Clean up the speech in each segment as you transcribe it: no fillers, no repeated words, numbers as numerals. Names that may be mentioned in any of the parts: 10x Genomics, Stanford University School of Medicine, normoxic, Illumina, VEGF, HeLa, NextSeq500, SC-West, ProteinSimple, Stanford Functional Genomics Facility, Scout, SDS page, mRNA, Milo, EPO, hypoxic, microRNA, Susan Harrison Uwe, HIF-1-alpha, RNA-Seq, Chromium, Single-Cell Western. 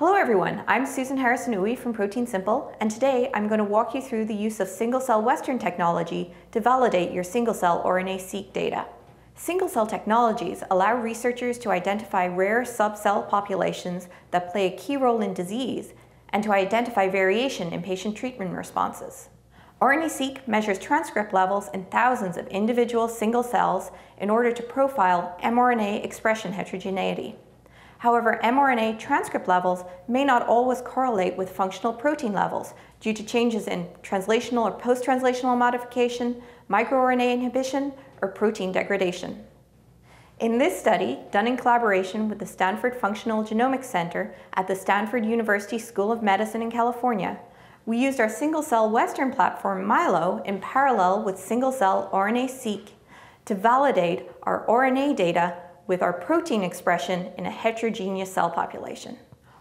Hello everyone, I'm Susan Harrison Uwe from ProteinSimple, and today I'm going to walk you through the use of single-cell Western technology to validate your single-cell RNA-Seq data. Single-cell technologies allow researchers to identify rare subcell populations that play a key role in disease and to identify variation in patient treatment responses. RNA-Seq measures transcript levels in thousands of individual single cells in order to profile mRNA expression heterogeneity. However, mRNA transcript levels may not always correlate with functional protein levels due to changes in translational or post-translational modification, microRNA inhibition, or protein degradation. In this study, done in collaboration with the Stanford Functional Genomics Center at the Stanford University School of Medicine in California, we used our single-cell Western platform Milo in parallel with single-cell RNA-Seq to validate our RNA data with our protein expression in a heterogeneous cell population.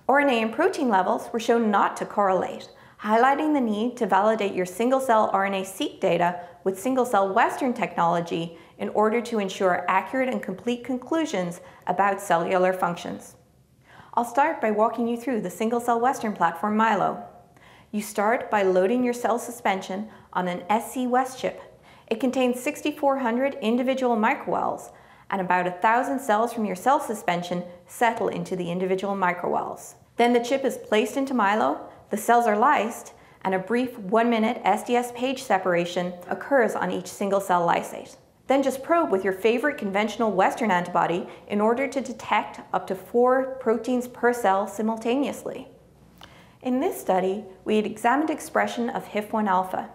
RNA and protein levels were shown not to correlate, highlighting the need to validate your single-cell RNA-Seq data with single-cell Western technology in order to ensure accurate and complete conclusions about cellular functions. I'll start by walking you through the single-cell Western platform Milo. You start by loading your cell suspension on an SC-West chip. It contains 6,400 individual microwells, and about 1,000 cells from your cell suspension settle into the individual microwells. Then the chip is placed into Milo, the cells are lysed, and a brief 1-minute SDS page separation occurs on each single cell lysate. Then just probe with your favorite conventional Western antibody in order to detect up to 4 proteins per cell simultaneously. In this study, we had examined expression of HIF-1-alpha.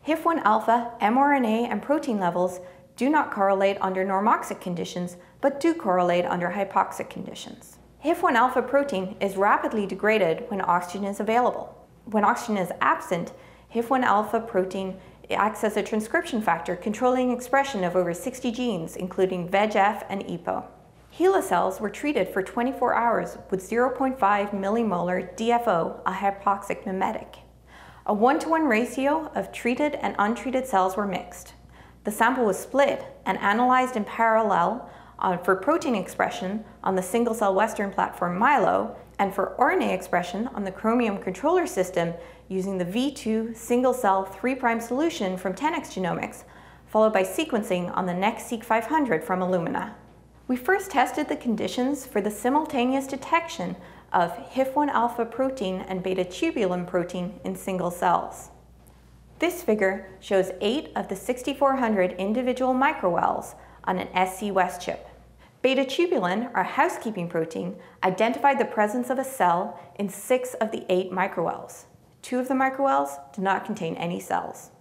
HIF-1-alpha mRNA and protein levels do not correlate under normoxic conditions, but do correlate under hypoxic conditions. HIF-1-alpha protein is rapidly degraded when oxygen is available. When oxygen is absent, HIF-1-alpha protein acts as a transcription factor controlling expression of over 60 genes, including VEGF and EPO. HeLa cells were treated for 24 hours with 0.5 millimolar DFO, a hypoxic mimetic. A 1-to-1 ratio of treated and untreated cells were mixed. The sample was split and analyzed in parallel for protein expression on the single-cell Western platform Milo and for RNA expression on the Chromium controller system using the V2 single-cell 3' solution from 10x Genomics, followed by sequencing on the NextSeq500 from Illumina. We first tested the conditions for the simultaneous detection of HIF-1-alpha protein and beta-tubulin protein in single cells. This figure shows 8 of the 6,400 individual microwells on an SC-West chip. Beta-tubulin, our housekeeping protein, identified the presence of a cell in 6 of the 8 microwells. 2 of the microwells did not contain any cells.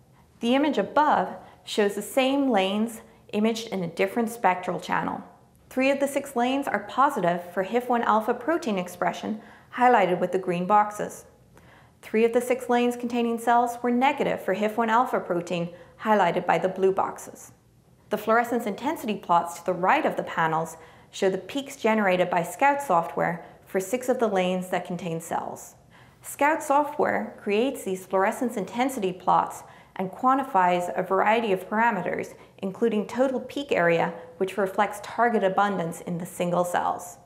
The image above shows the same lanes imaged in a different spectral channel. 3 of the 6 lanes are positive for HIF-1-alpha protein expression, highlighted with the green boxes. 3 of the 6 lanes containing cells were negative for HIF-1-alpha protein, highlighted by the blue boxes. The fluorescence intensity plots to the right of the panels show the peaks generated by Scout software for 6 of the lanes that contain cells. Scout software creates these fluorescence intensity plots and quantifies a variety of parameters, including total peak area, which reflects target abundance in the single cells.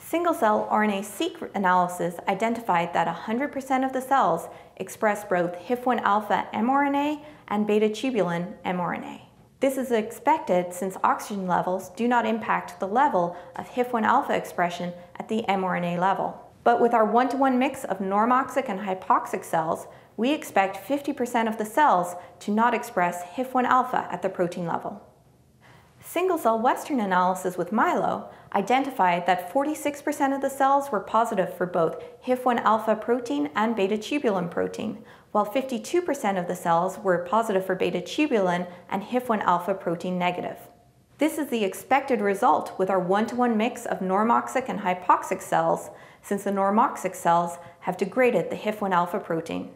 Single-cell RNA-Seq analysis identified that 100% of the cells express both HIF-1-alpha mRNA and beta-tubulin mRNA. This is expected since oxygen levels do not impact the level of HIF-1-alpha expression at the mRNA level. But with our 1-to-1 mix of normoxic and hypoxic cells, we expect 50% of the cells to not express HIF-1-alpha at the protein level. Single-cell Western analysis with Milo identified that 46% of the cells were positive for both HIF-1-alpha protein and beta-tubulin protein, while 52% of the cells were positive for beta-tubulin and HIF-1-alpha protein negative. This is the expected result with our 1-to-1 mix of normoxic and hypoxic cells, since the normoxic cells have degraded the HIF-1-alpha protein.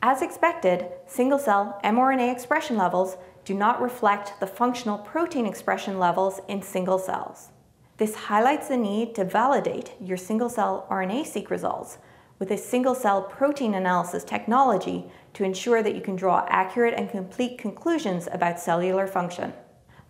As expected, single-cell mRNA expression levels do not reflect the functional protein expression levels in single cells. This highlights the need to validate your single-cell RNA-Seq results with a single-cell protein analysis technology to ensure that you can draw accurate and complete conclusions about cellular function.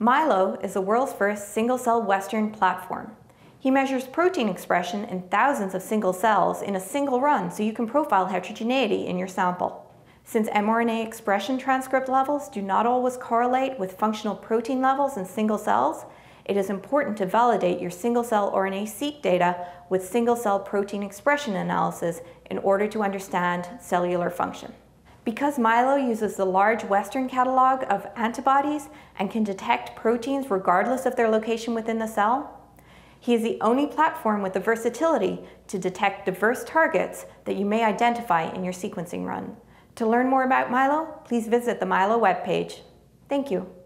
Milo is the world's first single-cell Western platform. He measures protein expression in thousands of single cells in a single run, so you can profile heterogeneity in your sample. Since mRNA expression transcript levels do not always correlate with functional protein levels in single cells, it is important to validate your single-cell RNA-Seq data with single-cell protein expression analysis in order to understand cellular function. Because Milo uses the large Western catalog of antibodies and can detect proteins regardless of their location within the cell, he is the only platform with the versatility to detect diverse targets that you may identify in your sequencing run. To learn more about Milo, please visit the Milo webpage. Thank you.